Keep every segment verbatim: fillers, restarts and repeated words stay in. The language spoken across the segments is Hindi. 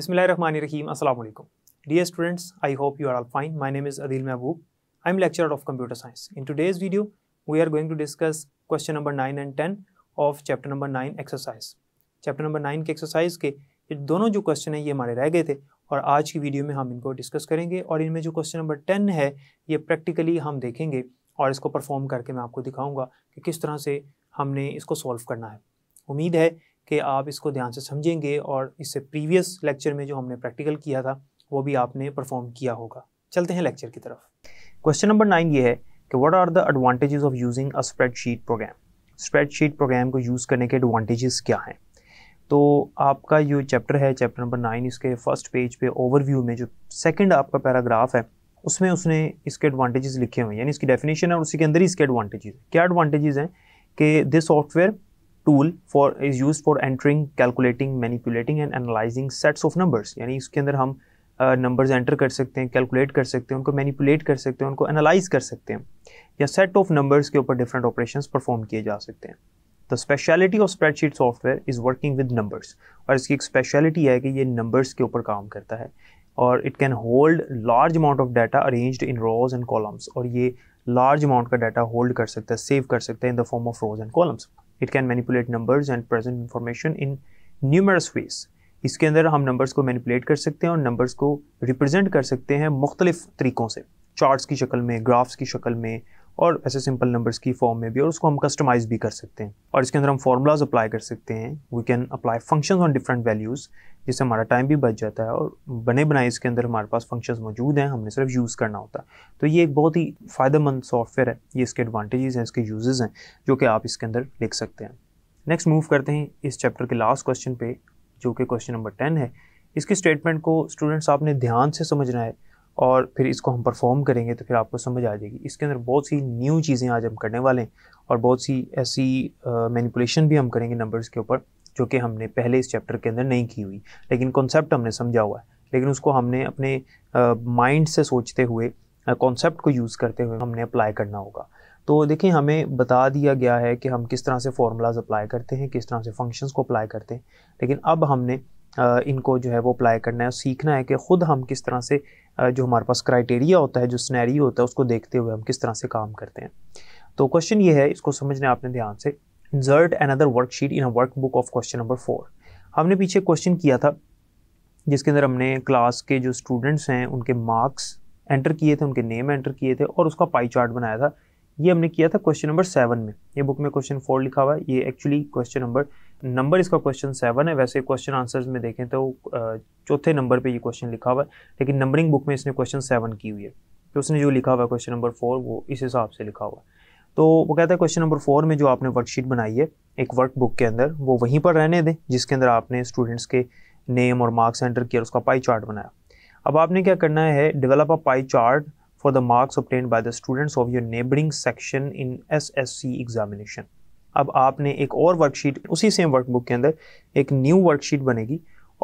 बिस्मिल्लाहिर्रहमानिर्रहीम अस्सलाम वालेकुम Dear students, I hope you are all fine. My name is Adil Mahbub. I am lecturer of computer science. In today's video, we are going to discuss question number nine and ten of chapter number nine exercise. Chapter number nine के exercise के ये दोनों जो question हैं ये हमारे रह गए थे और आज की वीडियो में हम इनको discuss करेंगे और इनमें जो question number ten है ये practically हम देखेंगे और इसको perform करके मैं आपको दिखाऊंगा कि किस तरह से हमने इसको solve करना है। उम्मीद है कि आप इसको ध्यान से समझेंगे और इससे previous lecture में जो हमने practical किया था वो भी आपने परफॉर्म किया होगा। चलते हैं लेक्चर की तरफ। क्वेश्चन नंबर नाइन ये है कि what are the advantages of using a spreadsheet program. Spreadsheet program को यूज़ करने के एडवांटेजेस क्या हैं। तो आपका जो चैप्टर है चैप्टर नंबर नाइन इसके फर्स्ट पेज पे ओवरव्यू में जो सेकंड आपका पैराग्राफ है उसमें उसने इसके एडवांटेजेस लिखे हुए हैं, यानी इसकी डेफिनेशन है और उसी के अंदर ही इसके एडवांटेजेस। क्या एडवांटेजेस हैं कि this software tool for is use for entering calculating manipulating and analysing sets of numbers, यानी इसके अंदर हम नंबर्स uh, एंटर कर सकते हैं, कैलकुलेट कर सकते हैं, उनको मैनिपुलेट कर सकते हैं, उनको एनालाइज कर सकते हैं या सेट ऑफ नंबर्स के ऊपर डिफरेंट ऑपरेशंस परफॉर्म किए जा सकते हैं। The speciality of spreadsheet software is working with numbers और इसकी एक स्पेशलिटी है कि ये नंबर्स के ऊपर काम करता है और it can hold large amount of data arranged in rows and columns, और ये लार्ज अमाउंट का डाटा होल्ड कर सकता है, सेव कर सकता है in the form of rows and columns. It can manipulate numbers and present information in numerous ways. इसके अंदर हम नंबर्स को मैनिपुलेट कर सकते हैं और नंबर्स को रिप्रेजेंट कर सकते हैं मुख्तलिफ तरीक़ों से, चार्ट्स की शक्ल में, ग्राफ्स की शक्ल में और ऐसे सिंपल नंबर्स की फॉर्म में भी, और उसको हम कस्टमाइज़ भी कर सकते हैं और इसके अंदर हम फार्मूलाज अप्लाई कर सकते हैं। We can apply functions on different values जिससे हमारा टाइम भी बच जाता है और बने बनाए इसके अंदर हमारे पास फंक्शंस मौजूद हैं, हमने सिर्फ यूज़ करना होता है। तो ये एक बहुत ही फ़ायदेमंद सॉफ्टवेयर है, ये इसके एडवांटेजेस हैं, इसके यूजेज़ हैं जो कि आप इसके अंदर लिख सकते हैं। नेक्स्ट मूव करते हैं इस चैप्टर के लास्ट क्वेश्चन पे जो कि क्वेश्चन नंबर टेन है। इसकी स्टेटमेंट को स्टूडेंट्स आपने ध्यान से समझना है और फिर इसको हम परफॉर्म करेंगे तो फिर आपको समझ आ जाएगी। इसके अंदर बहुत सी न्यू चीज़ें आज हम करने वाले हैं और बहुत सी ऐसी मैनिपुलेशन uh, भी हम करेंगे नंबर्स के ऊपर जो कि हमने पहले इस चैप्टर के अंदर नहीं की हुई, लेकिन कॉन्सेप्ट हमने समझा हुआ है, लेकिन उसको हमने अपने माइंड uh, से सोचते हुए कॉन्सेप्ट uh, को यूज़ करते हुए हमने अप्लाई करना होगा। तो देखिए हमें बता दिया गया है कि हम किस तरह से फार्मूलाज अप्लाई करते हैं, किस तरह से फंक्शंस को अप्लाई करते हैं, लेकिन अब हमने इनको जो है वो अप्लाई करना है और सीखना है कि ख़ुद हम किस तरह से जो हमारे पास क्राइटेरिया होता है, जो सिनेरियो होता है, उसको देखते हुए हम किस तरह से काम करते हैं। तो क्वेश्चन ये है, इसको समझने आपने ध्यान से। Insert another worksheet in a workbook of question number four. हमने पीछे क्वेश्चन किया था जिसके अंदर हमने क्लास के जो स्टूडेंट्स हैं उनके मार्क्स एंटर किए थे, उनके नेम एंटर किए थे और उसका पाई चार्ट बनाया था। ये हमने किया था क्वेश्चन नंबर सेवन में। ये बुक में क्वेश्चन फोर लिखा हुआ है, ये एक्चुअली क्वेश्चन नंबर नंबर इसका क्वेश्चन सेवन है। वैसे क्वेश्चन आंसर्स में देखें तो चौथे नंबर पे ये क्वेश्चन लिखा हुआ है, लेकिन नंबरिंग बुक में इसने क्वेश्चन सेवन की हुई है तो उसने जो लिखा हुआ है क्वेश्चन नंबर फोर वो इस हिसाब से लिखा हुआ है। तो वो कहता है क्वेश्चन नंबर फोर में जो आपने वर्कशीट बनाई है एक वर्कबुक के अंदर वो वहीं पर रहने दें जिसके अंदर आपने स्टूडेंट्स के नेम और मार्क्स एंटर किया, उसका पाई चार्ट बनाया। अब आपने क्या करना है, develop a pie chart for the marks obtained by the students of your neighboring section in S S C examination। अब आपने एक और वर्कशीट उसी सेम वर्कबुक के अंदर एक न्यू वर्कशीट बनेगी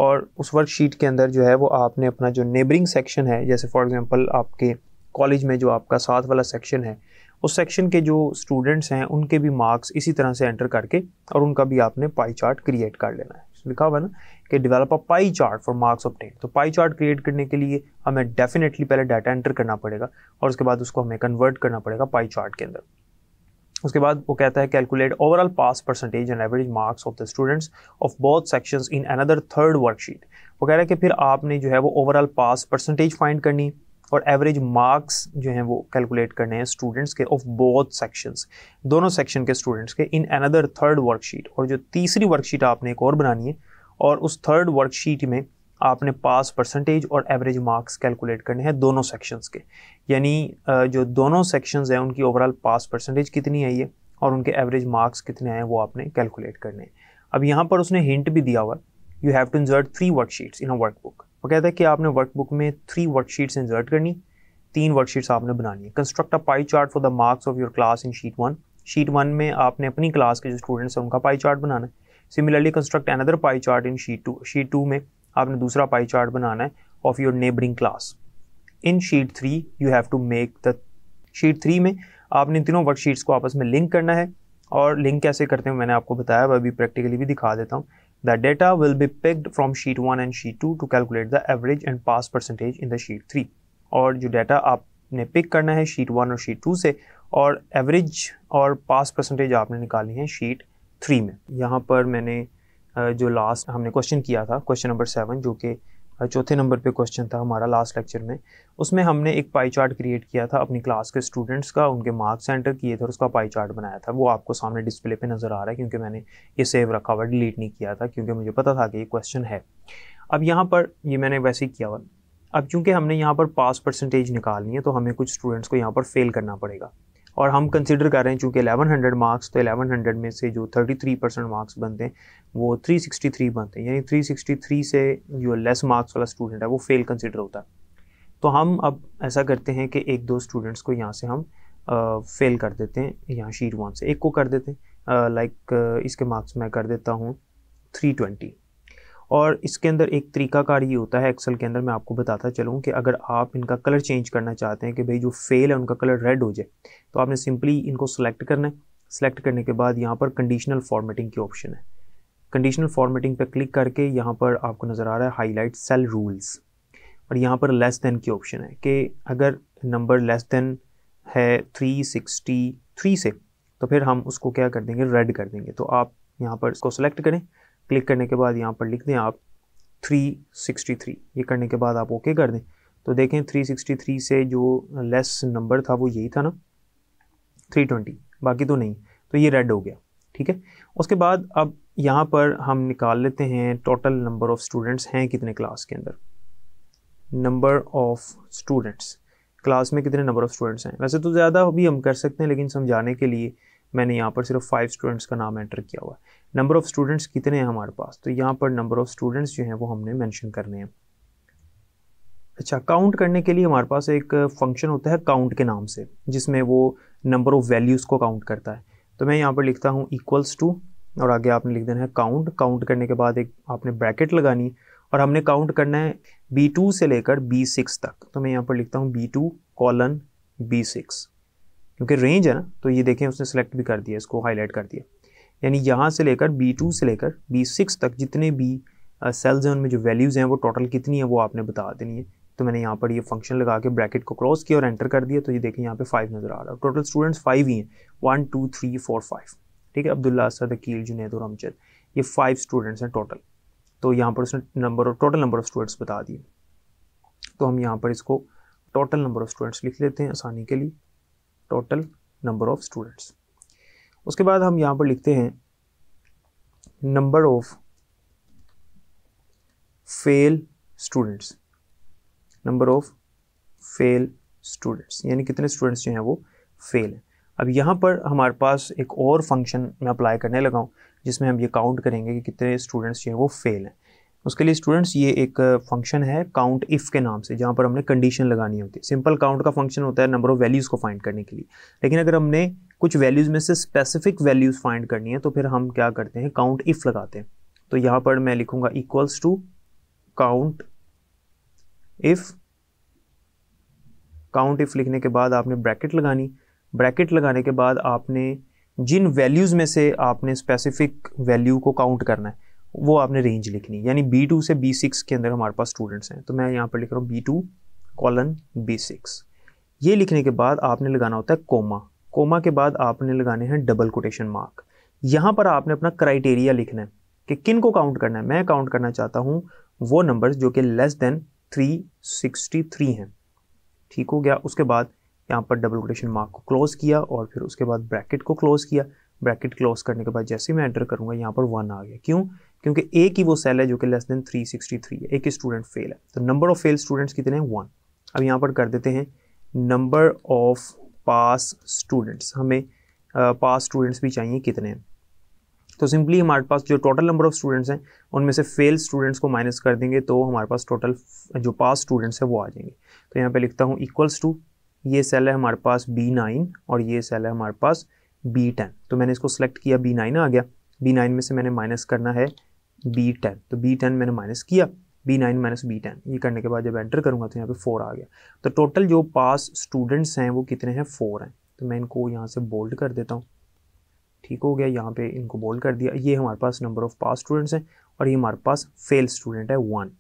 और उस वर्कशीट के अंदर जो है वो आपने अपना जो नेबरिंग सेक्शन है, जैसे फॉर एग्जांपल आपके कॉलेज में जो आपका साथ वाला सेक्शन है उस सेक्शन के जो स्टूडेंट्स हैं उनके भी मार्क्स इसी तरह से एंटर करके और उनका भी आपने पाई चार्ट क्रिएट कर लेना है। लिखा हुआ है ना कि develop a pie chart for marks obtain. तो पाई चार्ट क्रिएट करने के लिए हमें डेफिनेटली पहले डाटा एंटर करना पड़ेगा और उसके बाद उसको हमें कन्वर्ट करना पड़ेगा पाई चार्ट के अंदर। उसके बाद वो कहता है calculate overall pass percentage and average marks of the students of both sections in another third worksheet. वो कह रहा है कि फिर आपने जो है वो ओवरऑल पास परसेंटेज फाइंड करनी और एवरेज मार्क्स जो हैं वो कैलकुलेट करने हैं स्टूडेंट्स के ऑफ बोथ सेक्शंस, दोनों सेक्शन के स्टूडेंट्स के, इन अनदर थर्ड वर्कशीट। और जो तीसरी वर्कशीट आपने एक और बनानी है और उस थर्ड वर्कशीट में आपने पास परसेंटेज और एवरेज मार्क्स कैलकुलेट करने हैं दोनों सेक्शंस के, यानी जो दोनों सेक्शंस हैं उनकी ओवरऑल पास परसेंटेज कितनी आई है और उनके एवरेज मार्क्स कितने आए हैं वो आपने कैलकुलेट करने हैं। अब यहाँ पर उसने हिंट भी दिया हुआ, you have to insert three worksheets in a workbook. वो कहता है कि आपने वर्कबुक में थ्री वर्कशीट्स इंसर्ट करनी, तीन वर्कशीट्स आपने बनानी है। Construct a pie chart for the marks of your class in sheet one. Sheet one में आपने अपनी क्लास के जो स्टूडेंट्स हैं उनका पाई चार्ट बनाना है। Similarly construct another pie chart in sheet two. Sheet two में आपने दूसरा पाई चार्ट बनाना है of your neighbouring class. In sheet three you have to make the sheet three में आपने तीनों वर्कशीट्स को आपस में लिंक करना है और लिंक कैसे करते हैं मैंने आपको बताया, वह अभी प्रैक्टिकली भी दिखा देता हूँ। The data will be picked from sheet one and sheet two to calculate the average and pass percentage in the sheet three. और जो डाटा आपने पिक करना है शीट वन और शीट टू से, और एवरेज और पास परसेंटेज आपने निकालनी है शीट थ्री में. यहाँ पर मैंने जो लास्ट हमने क्वेश्चन किया था, क्वेश्चन नंबर सेवन, जो कि चौथे नंबर पे क्वेश्चन था हमारा लास्ट लेक्चर में, उसमें हमने एक पाई चार्ट क्रिएट किया था अपनी क्लास के स्टूडेंट्स का, उनके मार्क्स एंटर किए थे और उसका पाई चार्ट बनाया था. वो आपको सामने डिस्प्ले पे नज़र आ रहा है क्योंकि मैंने ये सेव रखा हुआ, डिलीट नहीं किया था क्योंकि मुझे पता था कि ये क्वेश्चन है. अब यहाँ पर ये मैंने वैसे ही किया हुआ. अब चूँकि हमने यहाँ पर पास परसेंटेज निकालनी है तो हमें कुछ स्टूडेंट्स को यहाँ पर फेल करना पड़ेगा, और हम कंसिडर कर रहे हैं चूँकि ग्यारह सौ मार्क्स, तो ग्यारह सौ में से जो तैंतीस परसेंट मार्क्स बनते हैं वो तीन सौ तिरसठ बनते हैं, यानी तीन सौ तिरसठ से जो लेस मार्क्स वाला स्टूडेंट है वो फेल कंसिडर होता है. तो हम अब ऐसा करते हैं कि एक दो स्टूडेंट्स को यहाँ से हम आ, फेल कर देते हैं. यहाँ शीट वन से एक को कर देते हैं, लाइक इसके मार्क्स मैं कर देता हूँ तीन सौ बीस. और इसके अंदर एक तरीकाकार ये होता है एक्सेल के अंदर, मैं आपको बताता चलूँ कि अगर आप इनका कलर चेंज करना चाहते हैं कि भाई जो फेल है उनका कलर रेड हो जाए, तो आपने सिंपली इनको सेलेक्ट करना है. सेलेक्ट करने के बाद यहाँ पर कंडीशनल फॉर्मेटिंग की ऑप्शन है. कंडीशनल फॉर्मेटिंग पर क्लिक करके यहाँ पर आपको नज़र आ रहा है हाईलाइट सेल रूल्स, और यहाँ पर लेस देन की ऑप्शन है कि अगर नंबर लेस देन है थ्री सिक्सटी थ्री से तो फिर हम उसको क्या कर देंगे, रेड कर देंगे. तो आप यहाँ पर इसको सेलेक्ट करें, क्लिक करने के बाद यहाँ पर लिख दें आप तीन सौ तिरसठ. ये करने के बाद आप ओके कर दें, तो देखें तीन सौ तिरसठ से जो लेस नंबर था वो यही था ना, तीन सौ बीस, बाकी तो नहीं, तो ये रेड हो गया. ठीक है, उसके बाद अब यहाँ पर हम निकाल लेते हैं टोटल नंबर ऑफ़ स्टूडेंट्स हैं कितने क्लास के अंदर. नंबर ऑफ़ स्टूडेंट्स, क्लास में कितने नंबर ऑफ़ स्टूडेंट्स हैं. वैसे तो ज़्यादा भी हम कर सकते हैं, लेकिन समझाने के लिए मैंने यहाँ पर सिर्फ फाइव स्टूडेंट्स का नाम एंटर किया हुआ है. नंबर ऑफ़ स्टूडेंट्स कितने हैं हमारे पास, तो यहाँ पर नंबर ऑफ़ स्टूडेंट्स जो हैं वो हमने मेंशन करने हैं. अच्छा, काउंट करने के लिए हमारे पास एक फंक्शन होता है काउंट के नाम से, जिसमें वो नंबर ऑफ़ वैल्यूज़ को काउंट करता है. तो मैं यहाँ पर लिखता हूँ इक्वल्स टू, और आगे आपने लिख देना है काउंट. काउंट करने के बाद एक आपने ब्रैकेट लगानी, और हमने काउंट करना है बी टू से लेकर बी सिक्स तक. तो मैं यहाँ पर लिखता हूँ B two colon B six, क्योंकि रेंज है ना, तो ये देखें उसने सेलेक्ट भी कर दिया, इसको हाईलाइट कर दिया. यानी यहाँ से लेकर बी टू से लेकर बी सिक्स तक जितने भी सेल्स हैं उनमें जो वैल्यूज़ हैं वो टोटल कितनी है वो आपने बता देनी है. तो मैंने यहाँ पर ये फंक्शन लगा के ब्रैकेट को क्रॉस किया और एंटर कर दिया, तो ये देखें यहाँ पे फाइव नज़र आ रहा है. टोटल स्टूडेंट्स फाइव ही हैं, one two three four five. ठीक है, अब्दुल्ला असद अकील जुनेद और अमजद, ये फाइव स्टूडेंट्स हैं टोटल. तो यहाँ पर उसने number of total number of students बता दिए, तो हम यहाँ पर इसको टोटल नंबर ऑफ स्टूडेंट्स लिख लेते हैं आसानी के लिए, टोटल नंबर ऑफ़ स्टूडेंट्स. उसके बाद हम यहाँ पर लिखते हैं number of fail students, number of fail students, यानी कितने स्टूडेंट्स जो हैं वो फेल हैं. अब यहाँ पर हमारे पास एक और फंक्शन मैं अप्लाई करने लगा हूँ जिसमें हम ये काउंट करेंगे कि कितने स्टूडेंट्स जो हैं वो फेल हैं. उसके लिए स्टूडेंट्स ये एक फंक्शन है काउंट इफ़ के नाम से, जहाँ पर हमने कंडीशन लगानी होती है. सिंपल काउंट का फंक्शन होता है नंबर ऑफ़ वैल्यूज़ को फाइंड करने के लिए, लेकिन अगर हमने कुछ वैल्यूज़ में से स्पेसिफिक वैल्यूज़ फाइंड करनी है तो फिर हम क्या करते हैं, काउंट इफ़ लगाते हैं. तो यहाँ पर मैं लिखूँगा equals to count if. Count if लिखने के बाद आपने ब्रैकेट लगानी. ब्रैकेट लगाने के बाद आपने जिन वैल्यूज़ में से आपने स्पेसिफिक वैल्यू को काउंट करना है वो आपने रेंज लिखनी, यानी बी टू से बी सिक्स के अंदर हमारे पास स्टूडेंट्स हैं. तो मैं यहाँ पर लिख रहा हूँ B two colon B six. ये लिखने के बाद आपने लगाना होता है कोमा. कोमा के बाद आपने लगाने हैं डबल कोटेशन मार्क. यहाँ पर आपने अपना क्राइटेरिया लिखना है कि किन को काउंट करना है. मैं काउंट करना चाहता हूँ वो नंबर्स जो कि लेस देन तीन सौ तिरसठ हैं. ठीक हो गया. उसके बाद यहाँ पर डबल कोटेशन मार्क को क्लोज़ किया और फिर उसके बाद ब्रैकेट को क्लोज़ किया. ब्रैकेट क्लोज करने के बाद जैसे मैं एंटर करूँगा यहाँ पर वन आ गया. क्यों? क्योंकि एक ही वो सेल है जो कि लेस देन तीन सौ तिरसठ है, एक ही स्टूडेंट फेल है. तो नंबर ऑफ़ फेल स्टूडेंट्स कितने हैं, वन. अब यहाँ पर कर देते हैं नंबर ऑफ़ पास स्टूडेंट्स. हमें पास स्टूडेंट्स भी चाहिए कितने हैं, तो सिंपली हमारे पास जो टोटल नंबर ऑफ़ स्टूडेंट्स हैं उनमें से फेल स्टूडेंट्स को माइनस कर देंगे, तो हमारे पास टोटल जो पास स्टूडेंट्स हैं वो आ जाएंगे. तो यहाँ पर लिखता हूँ इक्वल्स टू, ये सेल है हमारे पास बी नाइन और ये सेल है हमारे पास बी टेन. तो मैंने इसको सेलेक्ट किया, बी नाइन आ गया. बी नाइन में से मैंने माइनस करना है बी टेन, तो बी टेन मैंने माइनस किया, B nine minus B ten. ये करने के बाद जब एंटर करूँगा तो यहाँ पे फोर आ गया. तो टोटल जो पास स्टूडेंट्स हैं वो कितने हैं, फोर हैं. तो मैं इनको यहाँ से बोल्ड कर देता हूँ. ठीक हो गया, यहाँ पे इनको बोल्ड कर दिया. ये हमारे पास नंबर ऑफ़ पास स्टूडेंट्स हैं और ये हमारे पास फेल स्टूडेंट है वन।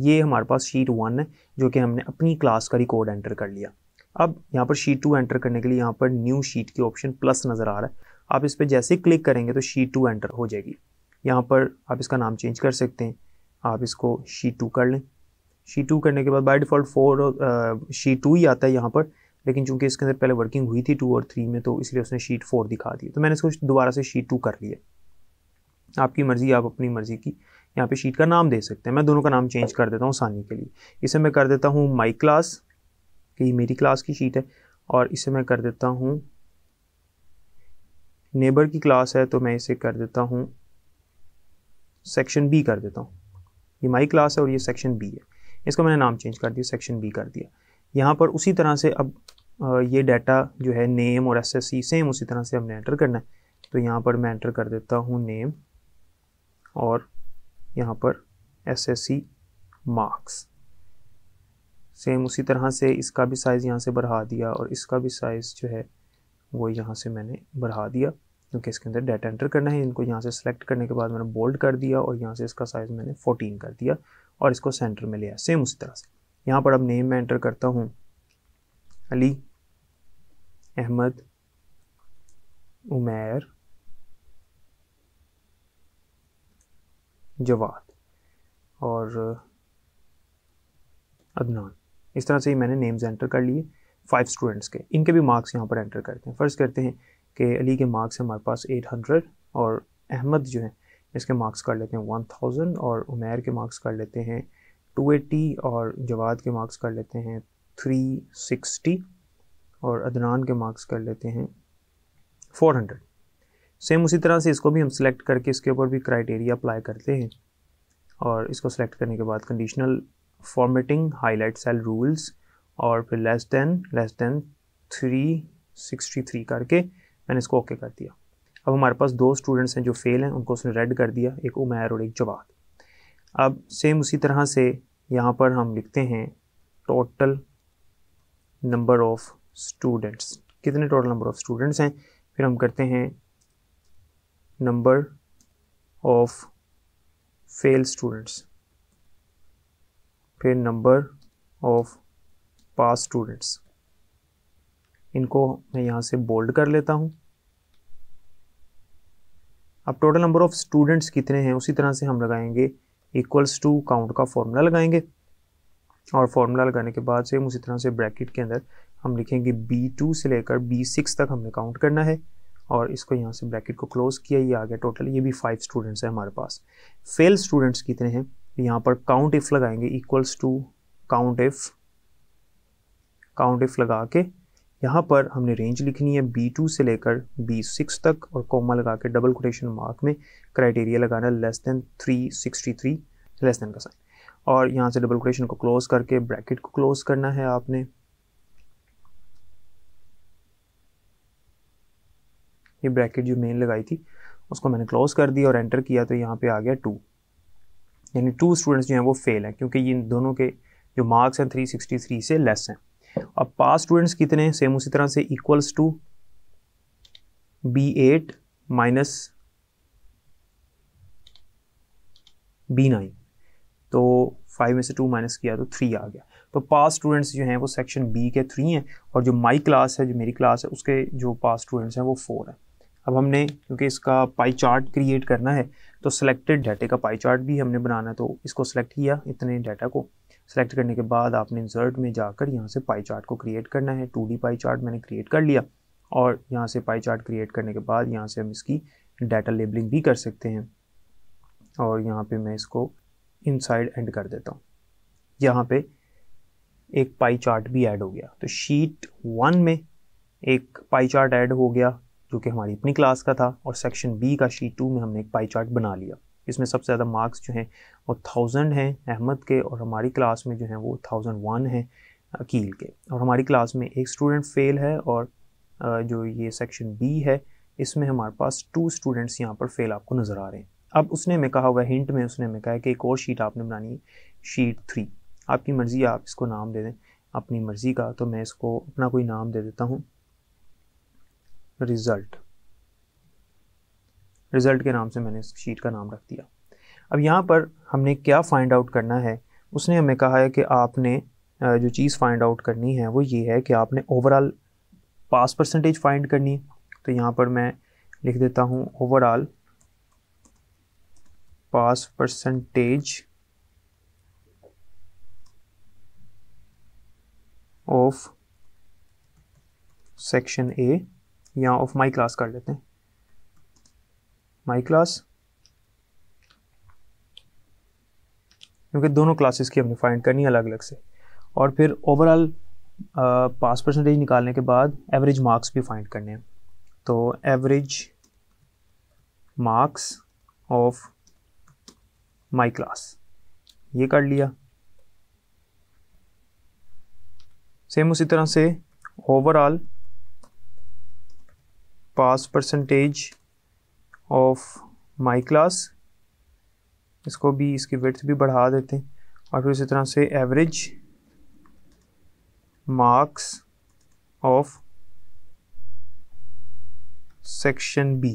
ये हमारे पास शीट वन है जो कि हमने अपनी क्लास का रिकॉर्ड एंटर कर लिया। अब यहाँ पर शीट टू एंटर करने के लिए यहाँ पर न्यू शीट की ऑप्शन प्लस नज़र आ रहा है, आप इस पर जैसे क्लिक करेंगे तो शीट टू एंटर हो जाएगी। यहाँ पर आप इसका नाम चेंज कर सकते हैं, आप इसको शीट टू कर लें। शीट टू करने के बाद by default for sheet two ही आता है यहाँ पर, लेकिन चूंकि इसके अंदर पहले वर्किंग हुई थी टू और थ्री में तो इसलिए उसने शीट फोर दिखा दी, तो मैंने इसको दोबारा से शीट टू कर लिया। आपकी मर्ज़ी, आप अपनी मर्ज़ी की यहाँ पे शीट का नाम दे सकते हैं। मैं दोनों का नाम चेंज कर देता हूँ आसानी के लिए। इसे मैं कर देता हूँ माई क्लास, कि ये मेरी क्लास की शीट है, और इसे मैं कर देता हूँ नेबर की क्लास है तो मैं इसे कर देता हूँ सेक्शन बी कर देता हूँ। ये माई क्लास है और ये सेक्शन बी है, इसका मैंने नाम चेंज कर दिया, सेक्शन बी कर दिया। यहाँ पर उसी तरह से अब ये डाटा जो है नेम और एस एस सी सेम उसी तरह से हमने एंटर करना है। तो यहाँ पर मैं एंटर कर देता हूँ नेम और यहाँ पर एस एस सी मार्क्स, सेम उसी तरह से इसका भी साइज़ यहाँ से बढ़ा दिया और इसका भी साइज़ जो है वो यहाँ से मैंने बढ़ा दिया क्योंकि इसके अंदर डाटा एंटर करना है। इनको यहाँ से सेलेक्ट करने के बाद मैंने बोल्ड कर दिया और यहाँ से इसका साइज़ मैंने फोर्टीन कर दिया और इसको सेंटर में लिया। सेम उसी तरह से यहाँ पर अब नेम में एंटर करता हूँ अली, अहमद, उमैर, जवाद और अदनान। इस तरह से ही मैंने नेम्स एंटर कर लिए फाइव स्टूडेंट्स के। इनके भी मार्क्स यहाँ पर एंटर करते हैं। फ़र्ज़ करते हैं कि अली के मार्क्स हमारे पास एट हंड्रेड और अहमद जो है इसके मार्क्स कर लेते हैं वन थाउज़ेंड और उमैर के मार्क्स कर लेते हैं टू एटी और जवाद के मार्क्स कर लेते हैं थ्री सिक्सटी और अदनान के मार्क्स कर लेते हैं फोर हंड्रेड। सेम उसी तरह से इसको भी हम सिलेक्ट करके इसके ऊपर भी क्राइटेरिया अप्लाई करते हैं और इसको सिलेक्ट करने के बाद conditional formatting, highlight cell rules और फिर less than less than three sixty three करके मैंने इसको ओके कर दिया। अब हमारे पास दो स्टूडेंट्स हैं जो फेल हैं, उनको उसने रेड कर दिया, एक उमैर और एक जवाद। अब सेम उसी तरह से यहाँ पर हम लिखते हैं टोटल नंबर ऑफ़ स्टूडेंट्स, कितने टोटल नंबर ऑफ़ स्टूडेंट्स हैं। फिर हम करते हैं नंबर ऑफ़ फेल स्टूडेंट्स, फिर नंबर ऑफ़ पास स्टूडेंट्स। इनको मैं यहाँ से बोल्ड कर लेता हूँ। अब टोटल नंबर ऑफ़ स्टूडेंट्स कितने हैं, उसी तरह से हम लगाएंगे इक्वल्स टू, काउंट का फॉर्मूला लगाएंगे और फॉर्मूला लगाने के बाद से उसी तरह से ब्रैकेट के अंदर हम लिखेंगे बी टू से लेकर बी सिक्स तक हमने काउंट करना है और इसको यहाँ से ब्रैकेट को क्लोज किया। ये आ गया टोटल, ये भी फाइव स्टूडेंट्स हैं हमारे पास। फेल स्टूडेंट्स कितने हैं, यहाँ पर काउंट इफ़ लगाएंगे equals to count if, count if लगा के यहाँ पर हमने रेंज लिखनी है बी टू से लेकर बी सिक्स तक और कॉमा लगा के डबल कोटेशन मार्क में क्राइटेरिया लगाना less than three sixty three, less than का साइन, और यहाँ से डबल कोटेशन को क्लोज करके ब्रैकेट को क्लोज करना है आपने। ये ब्रैकेट जो मेन लगाई थी उसको मैंने क्लोज कर दिया और एंटर किया तो यहाँ पे आ गया टू, यानी टू स्टूडेंट्स जो हैं वो फेल हैं क्योंकि ये दोनों के जो मार्क्स हैं थ्री सिक्सटी थ्री से लेस हैं। अब पास स्टूडेंट्स कितने हैं, सेम उसी तरह से equals to B eight minus B nine, तो फाइव में से टू माइनस किया तो थ्री आ गया। तो पास स्टूडेंट्स जो हैं वो सेक्शन बी के थ्री हैं और जो माई क्लास है, जो मेरी क्लास है, उसके जो पास स्टूडेंट्स हैं वो फोर हैं। अब हमने क्योंकि इसका पाई चार्ट क्रिएट करना है तो सिलेक्टेड डाटे का पाई चार्ट भी हमने बनाना है, तो इसको सिलेक्ट किया, इतने डाटा को सेलेक्ट करने के बाद आपने इंसर्ट में जाकर यहाँ से पाई चार्ट को क्रिएट करना है। टू डी पाई चार्ट मैंने क्रिएट कर लिया और यहाँ से पाई चार्ट क्रिएट करने के बाद यहाँ से हम इसकी डाटा लेबलिंग भी कर सकते हैं और यहाँ पे मैं इसको इनसाइड एंड कर देता हूँ। यहाँ पे एक पाई चार्ट भी ऐड हो गया, तो शीट वन में एक पाई चार्ट ऐड हो गया जो कि हमारी अपनी क्लास का था और सेक्शन बी का शीट टू में हमने एक पाई चार्ट बना लिया। इसमें सबसे ज़्यादा मार्क्स जो हैं वो थाउजेंड हैं अहमद के और हमारी क्लास में जो हैं वो थाउजेंड वन हैं अकील के, और हमारी क्लास में एक स्टूडेंट फेल है और जो ये सेक्शन बी है इसमें हमारे पास टू स्टूडेंट्स यहाँ पर फेल आपको नज़र आ रहे हैं। अब उसने हमें कहा हुआ हिंट में, उसने हमें कहा है कि एक और शीट आपने बनानी है शीट थ्री, आपकी मर्ज़ी, आप इसको नाम दे दें अपनी मर्ज़ी का। तो मैं इसको अपना कोई नाम दे देता हूँ रिज़ल्ट, रिज़ल्ट के नाम से मैंने इस शीट का नाम रख दिया। अब यहाँ पर हमने क्या फ़ाइंड आउट करना है, उसने हमें कहा है कि आपने जो चीज़ फ़ाइंड आउट करनी है वो ये है कि आपने ओवरऑल पास परसेंटेज फाइंड करनी है। तो यहाँ पर मैं लिख देता हूँ overall pass percentage of section A या ऑफ माई क्लास कर लेते हैं, माई क्लास, क्योंकि दोनों क्लासेस की हमने फाइंड करनी है अलग अलग से। और फिर ओवरऑल पास परसेंटेज निकालने के बाद एवरेज मार्क्स भी फाइंड करने हैं। तो average marks of my class ये कर लिया। सेम उसी तरह से overall pass percentage of my class, इसको भी, इसकी विड्थ भी बढ़ा देते हैं। और फिर इसी तरह से average marks of section B,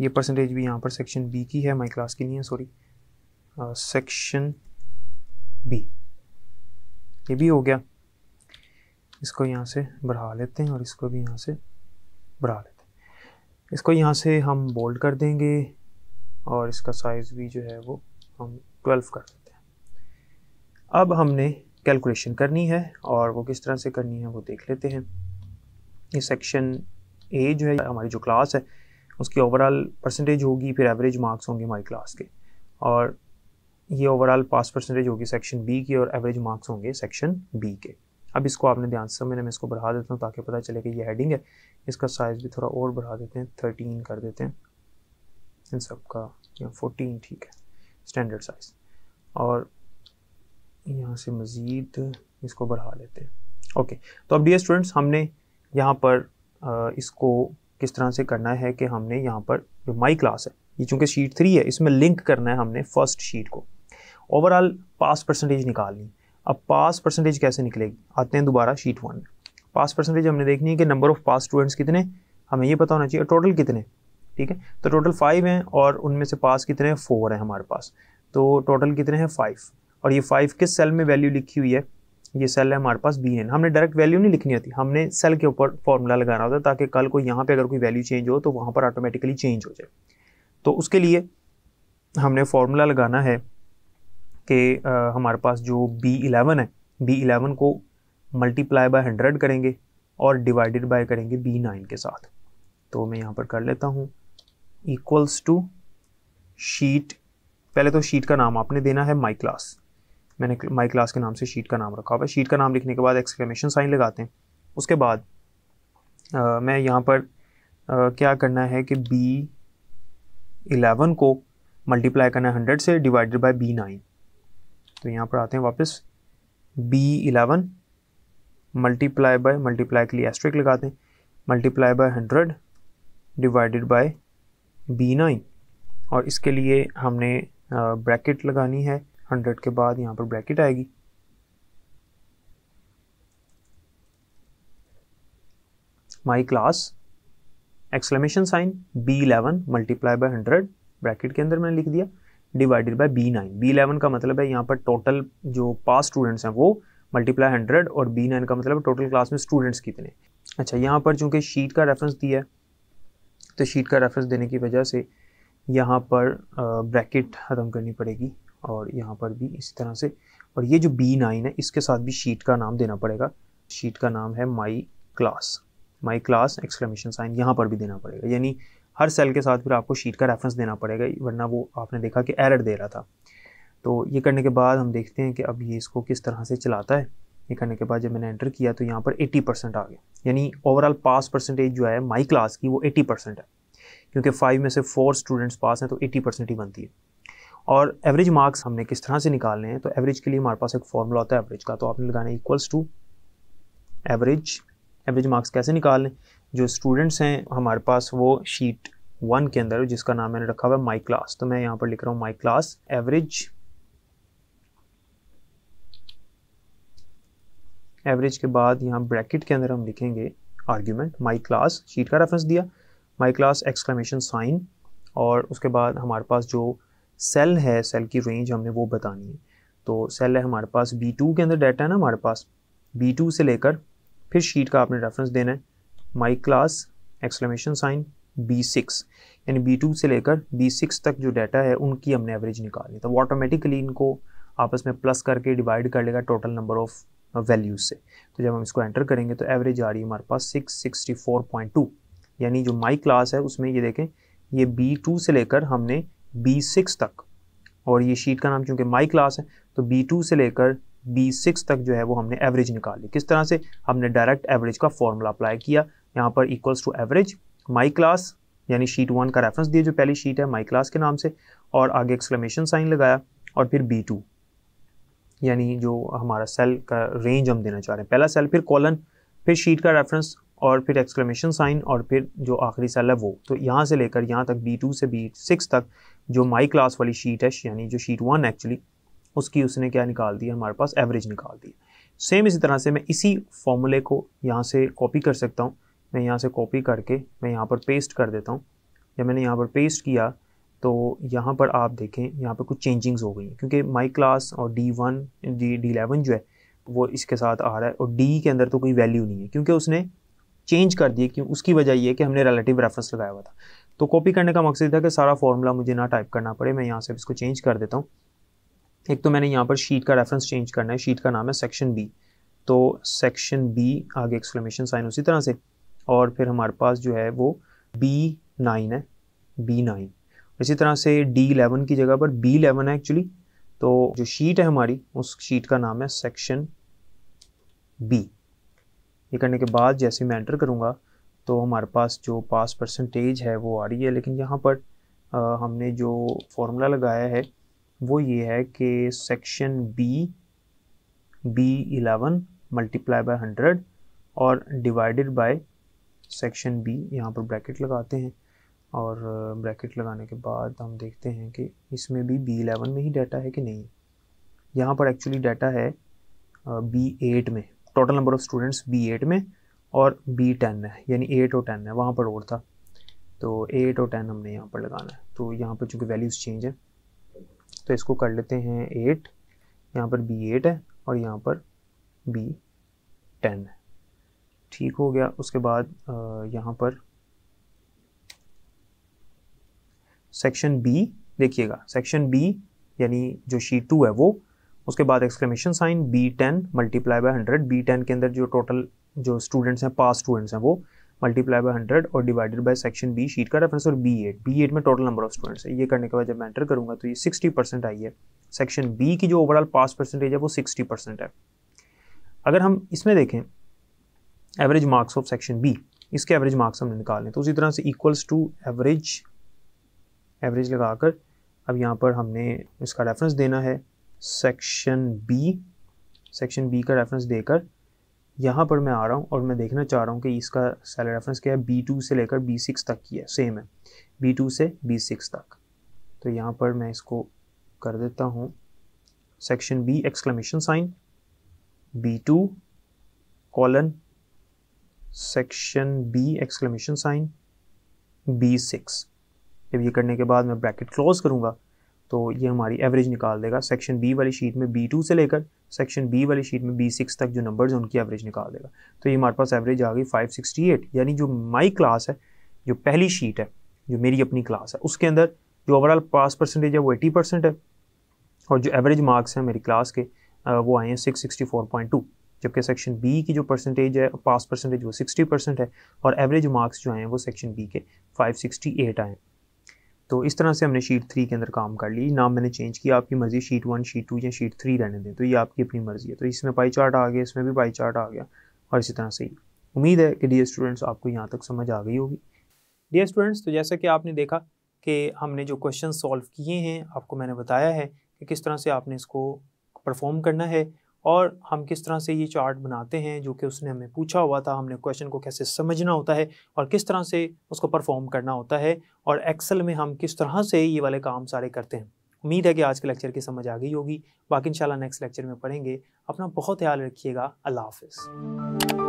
ये परसेंटेज भी यहाँ पर सेक्शन बी की है, माई क्लास की नहीं है, सॉरी, सेक्शन बी, ये भी हो गया। इसको यहाँ से बढ़ा लेते हैं और इसको भी यहाँ से बढ़ा लेते हैं। इसको यहाँ से हम बोल्ड कर देंगे और इसका साइज़ भी जो है वो हम ट्वेल्व कर देते हैं। अब हमने कैलकुलेशन करनी है और वो किस तरह से करनी है वो देख लेते हैं। ये सेक्शन ए जो है हमारी जो क्लास है उसकी ओवरऑल परसेंटेज होगी, फिर एवरेज मार्क्स होंगे हमारी क्लास के, और ये ओवरऑल पास परसेंटेज होगी सेक्शन बी की और एवरेज मार्क्स होंगे सेक्शन बी के। अब इसको आपने ध्यान से समझना, मैं इसको बढ़ा देता हूँ ताकि पता चले कि ये हेडिंग है। इसका साइज़ भी थोड़ा और बढ़ा देते हैं, थर्टीन कर देते हैं इन सब का, या फोर्टीन, ठीक है, स्टैंडर्ड साइज़। और यहाँ से मज़ीद इसको बढ़ा लेते हैं। ओके, तो अब डियर स्टूडेंट्स, हमने यहाँ पर इसको किस तरह से करना है कि हमने यहाँ पर जो माई क्लास है, ये चूँकि शीट थ्री है, इसमें लिंक करना है हमने फर्स्ट शीट को, ओवरऑल पास परसेंटेज निकालनी। अब पास परसेंटेज कैसे निकलेगी, आते हैं दोबारा शीट वन में। पास परसेंटेज हमने देखनी है कि नंबर ऑफ़ पास स्टूडेंट्स कितने, हमें ये पता होना चाहिए, टोटल कितने, ठीक है। तो टोटल फाइव हैं और उनमें से पास कितने हैं, फोर हैं हमारे पास, तो टोटल कितने हैं, फाइव। और ये फाइव किस सेल में वैल्यू लिखी हुई है, ये सेल है हमारे पास बी एन। हमने डायरेक्ट वैल्यू नहीं लिखनी होती, हमने सेल के ऊपर फॉर्मूला लगाना होता है ताकि कल को यहाँ पे अगर कोई वैल्यू चेंज हो तो वहाँ पर ऑटोमेटिकली चेंज हो जाए। तो उसके लिए हमने फॉर्मूला लगाना है कि हमारे पास जो बी इलेवन है, बी इलेवन को मल्टीप्लाई बाय हंड्रेड करेंगे और डिवाइडेड बाय करेंगे बी नाइन के साथ। तो मैं यहाँ पर कर लेता हूँ इक्वल्स टू शीट, पहले तो शीट का नाम आपने देना है माई क्लास, मैंने माई क्लास के नाम से शीट का नाम रखा हुआ है। शीट का नाम लिखने के बाद एक्सक्लेमेशन साइन लगाते हैं। उसके बाद आ, मैं यहाँ पर आ, क्या करना है कि बी इलेवन को मल्टीप्लाई करना है हंड्रेड से, डिवाइडेड बाय बी नाइन। तो यहाँ पर आते हैं वापस, B eleven multiply by, multiply के लिए एस्ट्रिक लगाते हैं, multiply by hundred divided by B nine. और इसके लिए हमने ब्रैकेट लगानी है, हंड्रेड के बाद यहाँ पर ब्रैकेट आएगी, my class exclamation sign B eleven multiply by hundred, bracket के अंदर मैंने लिख दिया, divided by B nine. B eleven का मतलब है यहाँ पर टोटल जो पास स्टूडेंट्स हैं वो मल्टीप्लाई हंड्रेड, और बी नाइन का मतलब टोटल क्लास में स्टूडेंट्स कितने। अच्छा, यहाँ पर चूँकि शीट का रेफरेंस दिया है तो शीट का रेफरेंस देने की वजह से यहाँ पर ब्रैकेट ख़त्म करनी पड़ेगी और यहाँ पर भी इसी तरह से। और ये जो बी नाइन है इसके साथ भी शीट का नाम देना पड़ेगा, शीट का नाम है my class, my class exclamation sign यहाँ पर भी देना पड़ेगा, यानी हर सेल के साथ फिर आपको शीट का रेफरेंस देना पड़ेगा, वरना वो आपने देखा कि एरर दे रहा था। तो ये करने के बाद हम देखते हैं कि अब ये इसको किस तरह से चलाता है। ये करने के बाद जब मैंने एंटर किया तो यहाँ पर अस्सी परसेंट आ गया, यानी ओवरऑल पास परसेंटेज जो है माई क्लास की वो अस्सी परसेंट है, क्योंकि फाइव में से फोर स्टूडेंट्स पास हैं तो अस्सी परसेंट ही बनती है। और एवरेज मार्क्स हमने किस तरह से निकालने हैं, तो एवरेज के लिए हमारे पास एक फॉर्मूला होता है एवरेज का, तो आपने लगाना है equals to average. Average marks कैसे निकालें, जो स्टूडेंट्स हैं हमारे पास वो शीट वन के अंदर जिसका नाम मैंने रखा हुआ है माई क्लास, तो मैं यहाँ पर लिख रहा हूँ माई क्लास एवरेज, एवरेज के बाद यहाँ ब्रैकेट के अंदर हम लिखेंगे आर्ग्यूमेंट, माई क्लास, शीट का रेफरेंस दिया, माई क्लास एक्सक्लेमेशन साइन, और उसके बाद हमारे पास जो सेल है, सेल की रेंज हमने वो बतानी है। तो सेल है हमारे पास बी टू के अंदर डाटा है ना हमारे पास, बी टू से लेकर फिर शीट का आपने रेफरेंस देना है my class exclamation sign B six, यानी बी टू से लेकर बी सिक्स तक जो डाटा है उनकी हमने एवरेज निकाली। तो वो ऑटोमेटिकली इनको आपस में प्लस करके डिवाइड कर लेगा टोटल नंबर ऑफ वैल्यूज से। तो जब हम इसको एंटर करेंगे तो एवरेज आ रही है हमारे पास six sixty four point two, यानी जो माई क्लास है उसमें ये देखें ये बी टू से लेकर हमने बी सिक्स तक, और ये शीट का नाम चूँकि माई क्लास है तो बी टू से लेकर बी सिक्स तक जो है वो हमने एवरेज निकाली। किस तरह से हमने डायरेक्ट एवरेज का फॉर्मूला अप्लाई किया, यहाँ पर equals to average my class यानी शीट वन का रेफरेंस दिया जो पहली शीट है माई क्लास के नाम से, और आगे एक्सक्लेमेशन साइन लगाया, और फिर बी टू यानी जो हमारा सेल का रेंज हम देना चाह रहे हैं, पहला सेल, फिर कॉलन, फिर शीट का रेफरेंस, और फिर एक्सक्लेमेशन साइन, और फिर जो आखिरी सेल है वो। तो यहाँ से लेकर यहाँ तक बी टू से बी सिक्स तक जो माई क्लास वाली शीट है यानी जो शीट वन एक्चुअली उसकी उसने क्या निकाल दी हमारे पास एवरेज निकाल दी। सेम इसी तरह से मैं इसी फॉर्मूले को यहाँ से कॉपी कर सकता हूँ, मैं यहाँ से कॉपी करके मैं यहाँ पर पेस्ट कर देता हूँ। जब मैंने यहाँ पर पेस्ट किया तो यहाँ पर आप देखें यहाँ पर कुछ चेंजिंग्स हो गई हैं, क्योंकि माई क्लास और D one D D eleven जो है वो इसके साथ आ रहा है, और डी के अंदर तो कोई वैल्यू नहीं है क्योंकि उसने चेंज कर दिए। क्यों? उसकी वजह ये है कि हमने रिलेटिव रेफरेंस लगाया हुआ था। तो कॉपी करने का मकसद था कि सारा फॉर्मूला मुझे ना टाइप करना पड़े। मैं यहाँ से इसको चेंज कर देता हूँ। एक तो मैंने यहाँ पर शीट का रेफरेंस चेंज करना है, शीट का नाम है सेक्शन बी, तो सेक्शन बी आगे एक्सक्लेमेशन साइन उसी तरह से, और फिर हमारे पास जो है वो बी नाइन है, बी नाइन। इसी तरह से डी इलेवन की जगह पर बी इलेवन है एक्चुअली, तो जो शीट है हमारी उस शीट का नाम है सेक्शन बी। ये करने के बाद जैसे मैं एंटर करूँगा तो हमारे पास जो पास परसेंटेज है वो आ रही है, लेकिन यहाँ पर आ, हमने जो फॉर्मूला लगाया है वो ये है कि section B B eleven multiply by hundred और डिवाइडेड बाय सेक्शन बी। यहाँ पर ब्रैकेट लगाते हैं और ब्रैकेट लगाने के बाद हम देखते हैं कि इसमें भी बी इलेवन में ही डाटा है कि नहीं। यहाँ पर एक्चुअली डाटा है बी एट में, total number of students B eight में और बी टेन है, यानी एट और टेन है, वहाँ पर और था। तो एट और टेन हमने यहाँ पर लगाना है। तो यहाँ पर चूँकि वैल्यूज़ चेंज है तो इसको कर लेते हैं एट, यहाँ पर बी एट है और यहाँ पर बी टेन है, ठीक हो गया। उसके बाद यहाँ पर सेक्शन बी देखिएगा, सेक्शन बी यानी जो शीट टू है वो, उसके बाद exclamation sign B ten multiply by hundred, B ten के अंदर जो टोटल जो स्टूडेंट्स हैं पास स्टूडेंट्स हैं वो मल्टीप्लाई बाय हंड्रेड और divided by section B sheet का रेफरेंस और बी एट, बी एट में टोटल नंबर ऑफ स्टूडेंट्स है। ये करने के बाद जब मैं एंटर करूँगा तो ये सिक्सटी परसेंट आई है, सेक्शन बी की जो ओवरऑल पास परसेंटेज है वो सिक्सटी परसेंट है। अगर हम इसमें देखें average marks of section B, इसके एवरेज मार्क्स हमने निकाले तो उसी तरह से इक्वल्स टू एवरेज, एवरेज लगाकर अब यहाँ पर हमने इसका रेफरेंस देना है सेक्शन बी, सेक्शन बी का रेफरेंस देकर यहाँ पर मैं आ रहा हूँ और मैं देखना चाह रहा हूँ कि इसका सेल रेफरेंस क्या है, बी टू से लेकर बी सिक्स तक की है, सेम है बी टू से बी सिक्स तक। तो यहाँ पर मैं इसको कर देता हूँ section B exclamation sign B two colon section B exclamation sign B six. जब ये करने के बाद मैं ब्रैकेट क्लोज करूँगा तो ये हमारी एवरेज निकाल देगा, सेक्शन बी वाली शीट में बी टू से लेकर सेक्शन बी वाली शीट में बी सिक्स तक जो नंबर्स हैं उनकी एवरेज निकाल देगा। तो ये हमारे पास एवरेज आ गई फाइव सिक्सटी एट, यानी जो माई क्लास है जो पहली शीट है जो मेरी अपनी क्लास है उसके अंदर जो ओवरऑल पास परसेंटेज है वो एटी परसेंट है और जो एवरेज मार्क्स हैं मेरी क्लास के वो आए हैं six sixty four point two, जबकि सेक्शन बी की जो परसेंटेज है पास परसेंटेज वो सिक्सटी परसेंट है और एवरेज मार्क्स जो आए हैं वो सेक्शन बी के फाइव सिक्सटी एट आए हैं। तो इस तरह से हमने शीट थ्री के अंदर काम कर ली। नाम मैंने चेंज किया, आपकी मर्जी शीट वन शीट टू या शीट थ्री रहने दें, तो ये आपकी अपनी मर्जी है। तो इसमें पाई चार्ट आ गया, इसमें भी पाई चार्ट आ गया और इसी तरह से ही। उम्मीद है कि डियर स्टूडेंट्स आपको यहाँ तक समझ आ गई होगी। डियर स्टूडेंट्स, तो जैसा कि आपने देखा कि हमने जो क्वेश्चन सॉल्व किए हैं आपको मैंने बताया है कि किस तरह से आपने इसको परफॉर्म करना है और हम किस तरह से ये चार्ट बनाते हैं जो कि उसने हमें पूछा हुआ था, हमने क्वेश्चन को कैसे समझना होता है और किस तरह से उसको परफॉर्म करना होता है और एक्सेल में हम किस तरह से ये वाले काम सारे करते हैं। उम्मीद है कि आज के लेक्चर की समझ आ गई होगी, बाकी इंशाल्लाह नेक्स्ट लेक्चर में पढ़ेंगे। अपना बहुत ख्याल रखिएगा, अल्लाह हाफिज़।